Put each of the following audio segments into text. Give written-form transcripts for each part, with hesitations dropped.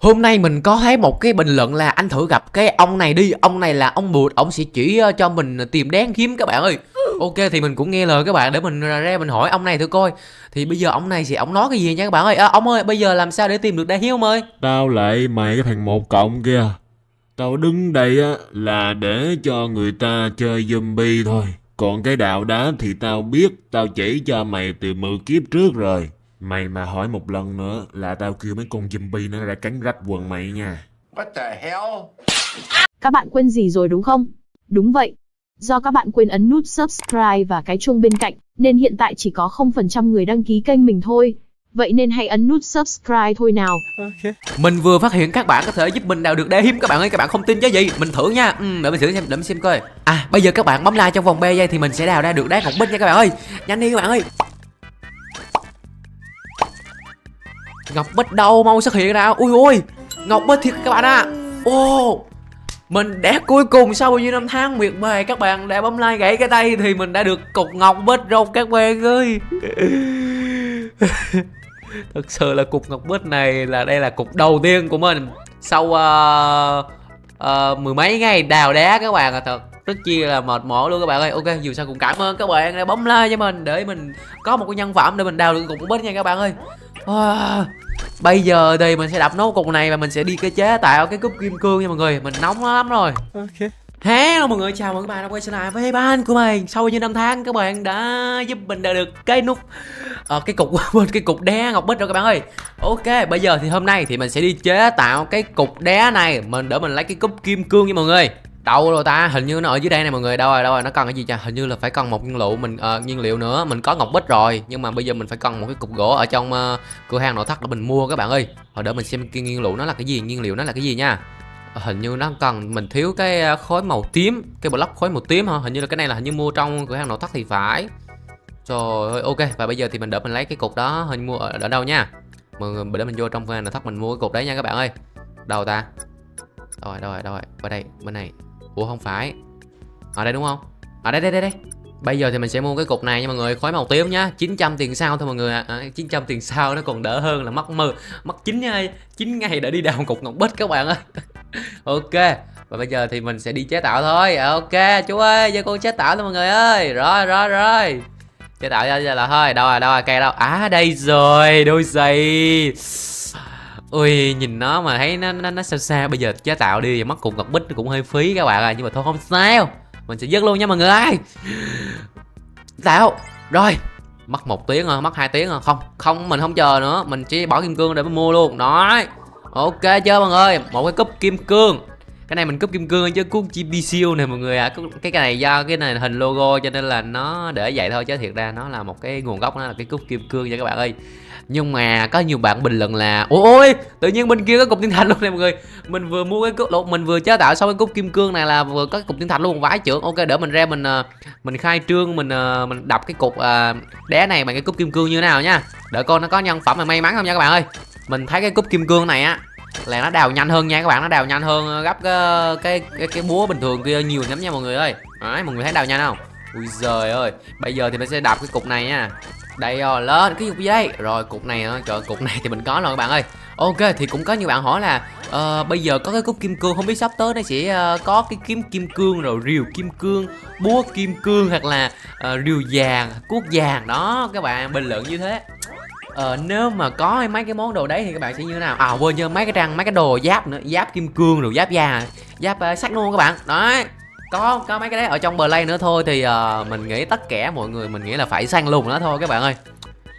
Hôm nay mình có thấy một cái bình luận là anh thử gặp cái ông này đi, ông này là ông bụt, ông sẽ chỉ cho mình tìm đáng kiếm các bạn ơi. Ok thì mình cũng nghe lời các bạn để mình ra mình hỏi ông này thử coi. Thì bây giờ ông này thì ông nói cái gì nha các bạn ơi. À, ông ơi bây giờ làm sao để tìm được đáng kiếm ông ơi? Tao lại mày cái thằng một cộng kia. Tao đứng đây á là để cho người ta chơi zombie thôi. Còn cái đạo đá thì tao biết, tao chỉ cho mày từ 10 kiếp trước rồi. Mày mà hỏi một lần nữa là tao kêu mấy con zombie nó ra cắn rách quần mày nha. What the hell? Các bạn quên gì rồi đúng không? Đúng vậy. Do các bạn quên ấn nút subscribe và cái chuông bên cạnh, nên hiện tại chỉ có 0% người đăng ký kênh mình thôi. Vậy nên hãy ấn nút subscribe thôi nào. Okay. Mình vừa phát hiện các bạn có thể giúp mình đào được đá hiếm các bạn ơi, các bạn không tin chứ gì. Mình thử nha. Để mình thử xem, để mình xem coi. À, bây giờ các bạn bấm like trong vòng 3 giây thì mình sẽ đào ra được đá ngọc bích nha các bạn ơi. Nhanh đi các bạn ơi. Ngọc bích đâu, mau xuất hiện nào. Ui ui, ngọc bích thiệt các bạn ạ. Ô, mình đã cuối cùng sau bao nhiêu năm tháng miệt mài các bạn đã bấm like gãy cái tay thì mình đã được cục ngọc bích rồi các bạn ơi. Thật sự là cục ngọc bích này là đây là cục đầu tiên của mình sau mười mấy ngày đào đá các bạn ạ. Thật rất chi là mệt mỏi luôn các bạn ơi. Ok dù sao cũng cảm ơn các bạn đã bấm like cho mình để mình có một cái nhân phẩm để mình đào được cục ngọc bích nha các bạn ơi. Wow. Bây giờ thì mình sẽ đập nốt cục này và mình sẽ đi cái chế tạo cái cúp kim cương nha mọi người. Mình nóng lắm rồi. Okay. Hello mọi người, chào mừng các bạn đã quay trở lại với ban của mình. Sau như năm tháng các bạn đã giúp mình đạt được cái nút cái cục đá ngọc bích rồi các bạn ơi. Ok, bây giờ thì hôm nay thì mình sẽ đi chế tạo cái cục đá này mình để mình lấy cái cúp kim cương nha mọi người. Đâu rồi ta, hình như nó ở dưới đây này mọi người. Đâu rồi nó cần cái gì cha? Hình như là phải cần một nhiên liệu nữa. Mình có ngọc bích rồi nhưng mà bây giờ mình phải cần một cái cục gỗ ở trong cửa hàng nội thất để mình mua các bạn ơi. Hồi đợi mình xem cái nhiên liệu nó là cái gì, nhiên liệu nó là cái gì nha. Hình như nó cần mình thiếu cái khối màu tím, cái block khối màu tím hả? Hình như là cái này là hình như mua trong cửa hàng nội thất thì phải. Trời ơi, ok và bây giờ thì mình đợi mình lấy cái cục đó, hình mua ở đâu nha. Mình để mình vô trong cửa hàng nội thất mình mua cái cục đấy nha các bạn ơi. Đâu ta? Đâu rồi, ở đây, bên này. Ủa không phải. Ở đây đúng không? Ở đây đây. Bây giờ thì mình sẽ mua cái cục này nha mọi người, khói màu tím nhá, 900 tiền sao thôi mọi người ạ. 900 tiền sao nó còn đỡ hơn là mất 9 ngày để đi đào cục ngọc bích các bạn ơi. Ok. Và bây giờ thì mình sẽ đi chế tạo thôi. Ok, chú ơi, cho con chế tạo thôi mọi người ơi. Rồi. Chế tạo ra là thôi. Đâu rồi, cây đâu? À đây rồi, đôi giày. Ui nhìn nó mà thấy nó xa xa. Bây giờ chế tạo đi và mất cục ngọc bích cũng hơi phí các bạn à. Nhưng mà thôi không sao, mình sẽ dứt luôn nha mọi người ơi. Tạo rồi, mất 1 tiếng rồi, mất 2 tiếng rồi. Không mình không chờ nữa, mình chỉ bỏ kim cương để mới mua luôn đó. Ok chưa mọi người, một cái cúp kim cương. Cái này mình cúp kim cương chứ cúp GPCU này mọi người ạ. À. Cái này do cái này hình logo cho nên là nó để vậy thôi chứ thiệt ra nó là một cái nguồn gốc nó là cái cúp kim cương nha các bạn ơi. Nhưng mà có nhiều bạn bình luận là ôi tự nhiên bên kia có cục thiên thạch luôn này mọi người. Mình vừa mua cái cúp, mình vừa chế tạo xong cái cúp kim cương này là vừa có cục thiên thạch luôn, vãi chưởng. Ok để mình ra mình khai trương, mình đập cái cục đá này bằng cái cúp kim cương như thế nào nha. Đợi coi nó có nhân phẩm mà may mắn không nha các bạn ơi. Mình thấy cái cúp kim cương này á là nó đào nhanh hơn nha các bạn, nó đào nhanh hơn gấp cái búa bình thường kia nhiều lắm nha mọi người ơi. Đấy, mọi người thấy đào nhanh không? Ui giời ơi. Bây giờ thì mình sẽ đạp cái cục này nha. Đây rồi, lên cái cục gì đây? Rồi cục này, trời cục này thì mình có rồi các bạn ơi. Ok thì cũng có nhiều bạn hỏi là bây giờ có cái cúp kim cương không biết sắp tới nó sẽ có cái kiếm kim cương rồi rìu kim cương, búa kim cương hoặc là rìu vàng, cuốc vàng đó các bạn bình luận như thế. Nếu mà có mấy cái món đồ đấy thì các bạn sẽ như thế nào? À quên chưa, mấy cái đồ giáp nữa, giáp kim cương rồi giáp da, giáp sắt luôn các bạn. Đấy. Có mấy cái đấy ở trong Play nữa thôi thì mình nghĩ tất cả mọi người mình nghĩ là phải săn lùng nó thôi các bạn ơi.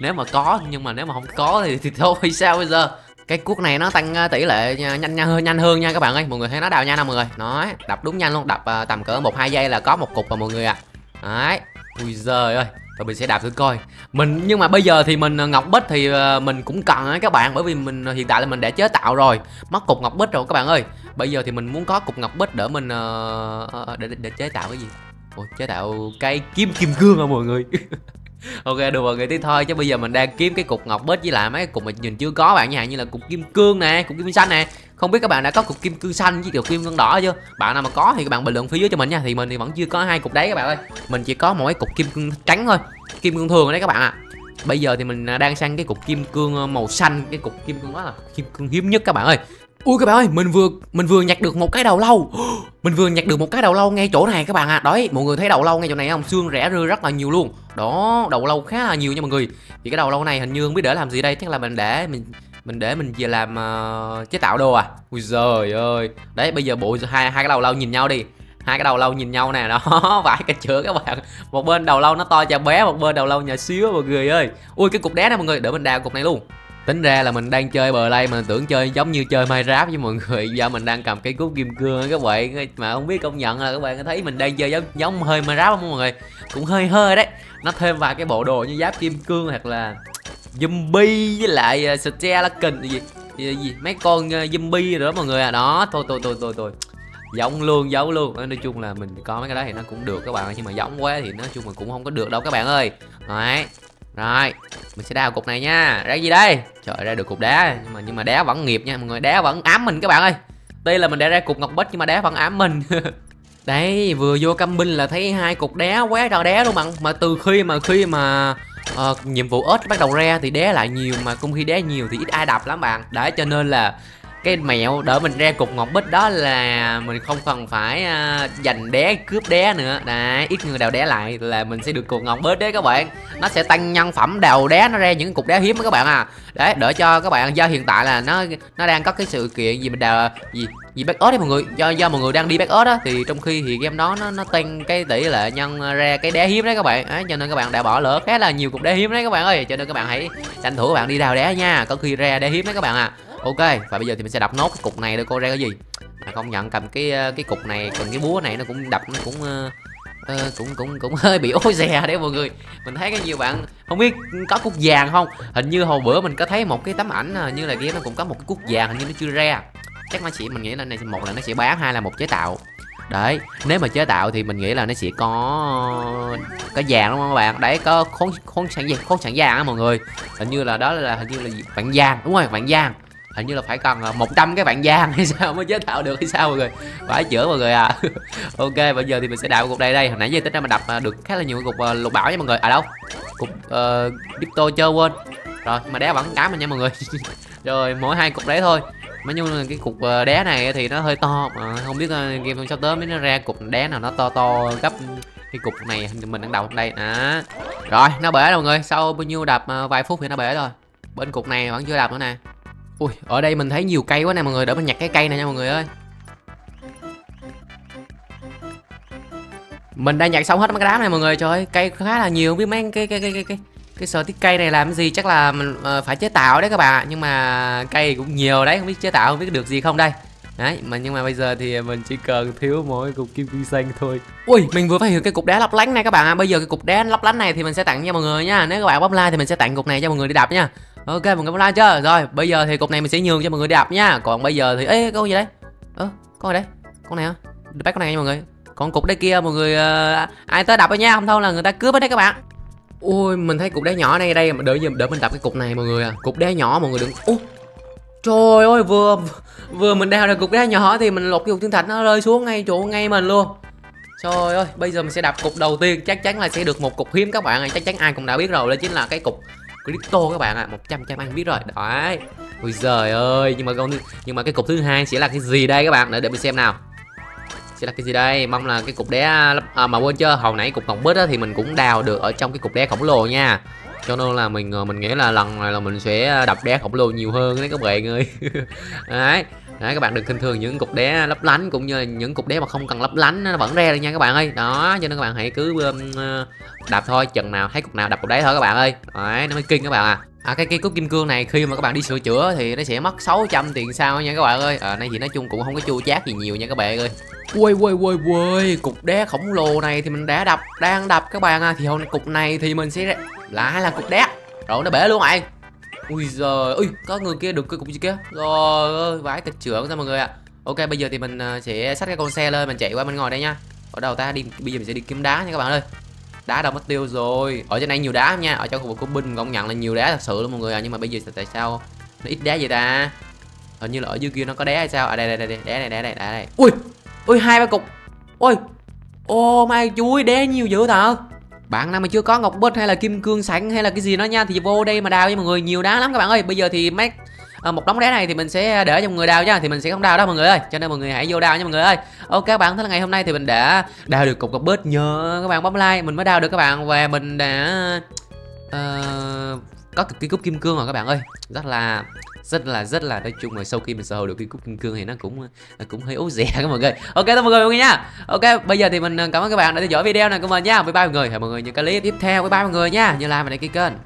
Nếu mà có, nhưng mà nếu mà không có thì thôi sao bây giờ. Cái cuốc này nó tăng tỷ lệ nhanh hơn nha các bạn ơi. Mọi người thấy nó đào nhanh không mọi người? Nói, đập đúng nhanh luôn, đập tầm cỡ 1-2 giây là có một cục rồi mọi người ạ. À. Đấy. Ui giời ơi. Rồi mình sẽ đạp thử coi mình. Nhưng mà bây giờ thì mình ngọc bích thì mình cũng cần á các bạn, bởi vì mình hiện tại là mình đã chế tạo rồi, mất cục ngọc bích rồi các bạn ơi. Bây giờ thì mình muốn có cục ngọc bích để mình để chế tạo cái gì? Ủa, chế tạo cây kiếm kim cương hả mọi người? Ok được mọi người tí thôi, chứ bây giờ mình đang kiếm cái cục ngọc bích với lại mấy cái cục mình nhìn chưa có bạn, như hạn như là cục kim cương nè, cục kim xanh nè. Không biết các bạn đã có cục kim cương xanh với cục kim cương đỏ chưa? Bạn nào mà có thì các bạn bình luận phía dưới cho mình nha. Thì mình thì vẫn chưa có 2 cục đấy các bạn ơi. Mình chỉ có mỗi cục kim cương trắng thôi, kim cương thường đấy các bạn ạ. À. Bây giờ thì mình đang sang cái cục kim cương màu xanh, cái cục kim cương đó là kim cương hiếm nhất các bạn ơi. Ui các bạn ơi, mình vừa nhặt được một cái đầu lâu. Mình vừa nhặt được một cái đầu lâu ngay chỗ này các bạn à. Đấy, mọi người thấy đầu lâu ngay chỗ này không? Xương rẽ rơi rất là nhiều luôn. Đó, đầu lâu khá là nhiều nha mọi người. Thì cái đầu lâu này hình như không biết để làm gì đây, chắc là mình để mình về làm chế tạo đồ à. Ui giời ơi. Đấy, bây giờ bộ hai cái đầu lâu nhìn nhau đi. Hai cái đầu lâu nhìn nhau nè, đó, vãi cả chữa các bạn. Một bên đầu lâu nó to chà bé, một bên đầu lâu nhỏ xíu mọi người ơi. Ui cái cục đá này mọi người, để mình đào cục này luôn. Tính ra là mình đang chơi bờ lay mà tưởng chơi giống như chơi Minecraft với mọi người. Do mình đang cầm cái cúp kim cương các bạn. Mà không biết công nhận là các bạn thấy mình đang chơi giống hơi Minecraft không mọi người. Cũng hơi đấy. Nó thêm vài cái bộ đồ như giáp kim cương hoặc là zombie với lại skeleton gì mấy con zombie nữa mọi người à. Đó, thôi giống luôn. Nói chung là mình có mấy cái đó thì nó cũng được các bạn, nhưng mà giống quá thì nói chung là cũng không có được đâu các bạn ơi. Đấy. Rồi, mình sẽ đào cục này nha. Ra gì đây? Trời, ra được cục đá, nhưng mà đá vẫn nghiệp nha mọi người, đá vẫn ám mình các bạn ơi. Tuy là mình đã ra cục ngọc bích nhưng mà đá vẫn ám mình. Đấy, vừa vô camping là thấy hai cục đá quá trời đá luôn bạn. Mà từ khi mà nhiệm vụ ếch bắt đầu ra thì đá lại nhiều, mà cũng khi đá nhiều thì ít ai đập lắm bạn. Đấy, cho nên là cái mẹo đỡ mình ra cục ngọc bích đó là mình không cần phải giành đá cướp đá nữa. Đấy, ít người đào đá lại là mình sẽ được cục ngọc bích đấy các bạn. Nó sẽ tăng nhân phẩm đào đá, nó ra những cục đá hiếm đó các bạn à. Đấy, đỡ cho các bạn, do hiện tại là nó đang có cái sự kiện gì mình đào gì back ớt đấy mọi người. Do mọi người đang đi back ớt á, thì trong khi thì game đó nó tăng cái tỷ lệ nhân ra cái đá hiếm đấy các bạn. Đấy, cho nên các bạn đã bỏ lỡ khá là nhiều cục đá hiếm đấy các bạn ơi. Cho nên các bạn hãy tranh thủ các bạn đi đào đá nha, có khi ra đá hiếm đấy các bạn à. Ok, và bây giờ thì mình sẽ đập nốt cái cục này để coi ra cái gì. Mà công nhận cầm cái cục này, cầm cái búa này nó cũng đập, nó cũng hơi bị ối dè đấy mọi người. Mình thấy có nhiều bạn không biết có cúc vàng không? Hình như hồi bữa mình có thấy một cái tấm ảnh như là game nó cũng có một cái cúc vàng, hình như nó chưa ra. Chắc nó chỉ, mình nghĩ là này một là nó sẽ bán, hai là một chế tạo. Đấy, nếu mà chế tạo thì mình nghĩ là nó sẽ có vàng đúng không các bạn? Đấy, có khoáng sản vàng á mọi người. Hình như là đó là vạn vàng, đúng rồi, vạn vàng. Hình như là phải cần 100 cái vạn vàng hay sao mới chế tạo được hay sao mọi người. Phải chữa mọi người à. Ok, bây giờ thì mình sẽ đào cục đây đây. Hồi nãy giờ tính ra mình đập được khá là nhiều cục lục bảo nha mọi người. À đâu, cục crypto chơi quên. Rồi, nhưng mà đá vẫn cá mình nha mọi người. Rồi, mỗi hai cục đấy thôi. Mà như là cái cục đá này thì nó hơi to mà. Không biết game sắp tới mới nó ra cục đá nào nó to gấp cái cục này mình đang đào đây à. Rồi, nó bể rồi mọi người. Sau bao nhiêu đập vài phút thì nó bể rồi. Bên cục này vẫn chưa đập nữa nè. Ui, ở đây mình thấy nhiều cây quá nè mọi người, để mình nhặt cái cây này nha mọi người ơi. Mình đã nhặt xong hết mấy cái đám này mọi người, trời ơi, cây khá là nhiều, không biết mấy cái sở tiết cây này làm gì, chắc là mình phải chế tạo đấy các bạn ạ. Nhưng mà cây cũng nhiều đấy, không biết chế tạo không biết được gì không đây. Đấy, mà nhưng mà bây giờ thì mình chỉ cần thiếu mỗi cục kim cương xanh thôi. Ui, mình vừa phát hiện cái cục đá lấp lánh này các bạn ạ. Bây giờ cái cục đá lấp lánh này thì mình sẽ tặng cho mọi người nha. Nếu các bạn bấm like thì mình sẽ tặng cục này cho mọi người đi đập nha. Ok, mọi người bấm like chưa? Rồi, bây giờ thì cục này mình sẽ nhường cho mọi người đi đập nha. Còn bây giờ thì ê, con gì đấy? Con gì đấy? Con này hả? Bắt con này nha mọi người. Còn cục đấy kia mọi người ai tới đập đó nha, không thôi là người ta cướp hết đấy các bạn. Ui, mình thấy cục đá nhỏ này đây, đợi mình đập cái cục này mọi người à. Cục đá nhỏ mọi người đừng. Trời ơi, vừa mình đào ra cục đá nhỏ thì mình lột cái cục thiên thạch, nó rơi xuống ngay chỗ ngay mình luôn. Trời ơi, bây giờ mình sẽ đập cục đầu tiên, chắc chắn là sẽ được một cục hiếm các bạn ạ. Chắc chắn ai cũng đã biết rồi, đó chính là cái cục crypto các bạn ạ. 100% ăn biết rồi. Đấy. Ôi giời ơi, nhưng mà cái cục thứ hai sẽ là cái gì đây các bạn? Để mình xem nào. Sẽ là cái gì đây? Mong là cái cục đá mà quên chưa, hồi nãy cục ngọc bích thì mình cũng đào được ở trong cái cục đá khổng lồ nha. Cho nên là mình nghĩ là lần này là mình sẽ đập đá khổng lồ nhiều hơn đấy các bạn ơi. Đấy. Đấy, các bạn đừng khinh thường những cục đá lấp lánh cũng như là những cục đá mà không cần lấp lánh, nó vẫn ra được nha các bạn ơi. Đó, cho nên các bạn hãy cứ đạp thôi, chừng nào thấy cục nào đập cục đấy thôi các bạn ơi. Đấy, nó mới kinh các bạn à. Cái cúp kim cương này khi mà các bạn đi sửa chữa thì nó sẽ mất 600 tiền sao nha các bạn ơi. Nay thì nói chung cũng không có chua chát gì nhiều nha các bạn ơi. Ui, cục đá khổng lồ này thì mình đã đang đập các bạn à. Thì hôm nay cục này thì mình sẽ lại là cục đá. Rồi nó bể luôn rồi. Ui giời, ui, có người kia được cái cục gì kia. Rồi ơi, vãi tịch trưởng ra mọi người ạ. Ok, bây giờ thì mình sẽ xách cái con xe lên, mình chạy qua mình ngồi đây nha. Ở đâu ta đi, bây giờ mình sẽ đi kiếm đá nha các bạn ơi. Đá đâu mất tiêu rồi. Ở trên này nhiều đá nha, ở trong khu vực của binh công nhận là nhiều đá thật sự luôn mọi người ạ. Nhưng mà bây giờ tại sao nó ít đá vậy ta? Hình như là ở dưới kia nó có đá hay sao? À đây, đá này. Ui, 2-3 cục. Ui. Ô mai chuối, đá nhiều dữ thật. Bạn nào mà chưa có ngọc bích hay là kim cương sẵn hay là cái gì đó nha thì vô đây mà đào nha mọi người, nhiều đá lắm các bạn ơi. Bây giờ thì một đống đá này thì mình sẽ để trong người đào nha, thì mình sẽ không đào đó mọi người ơi, cho nên mọi người hãy vô đào nha mọi người ơi. Ok các bạn, thế là ngày hôm nay thì mình đã đào được cục gạch bớt, nhờ các bạn bấm like mình mới đào được các bạn, và mình đã có cực kỳ cúp kim cương rồi các bạn ơi, rất là nói chung là sau khi mình sở hữu được cái cúp kim cương thì nó cũng hơi ố rẻ các mọi người. Ok tất mọi người nha. Ok bây giờ thì mình cảm ơn các bạn đã theo dõi video này của mình nha. Bye bye mọi người, hẹn mọi người những cái clip tiếp theo. Bye bye mọi người nha, nhớ like và đăng ký kênh.